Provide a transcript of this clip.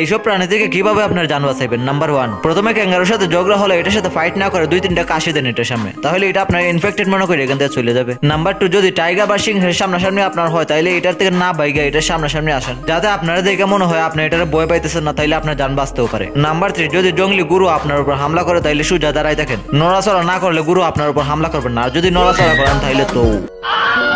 এইসব প্রাণী থেকে কিভাবে আপনার জান বাঁচাইবেন? নাম্বার 1, প্রথমে ক্যাঙ্গারুর সাথে ঝগড়া হলে এটার সাথে ফাইট না করে 2-3টা কাশি দেন এটার সামনে, তাহলে এটা আপনার ইনফেক্টেড মনে করে এখান থেকে চলে যাবে। নাম্বার 2, যদি টাইগার বা সিংহের সামনাসামনি আপনার হয় তাহলে এটার থেকে না ভাইগা এটার সামনাসামনি আসেন, যাতে আপনারা দেখে মনে হয় আপনি এটার ভয় পাইতেছেন না, তাহলে আপনার জান বাঁচতেও পারে। নাম্বার 3, যদি জঙ্গলি গুরু আপনার উপর হামলা করে তাহলে সোজা দাঁড়ায় থাকেন, নড়াচড়া না করলে গুরু আপনার উপর হামলা করবেন না, আর যদি নড়াচড়া করেন তাহলে তো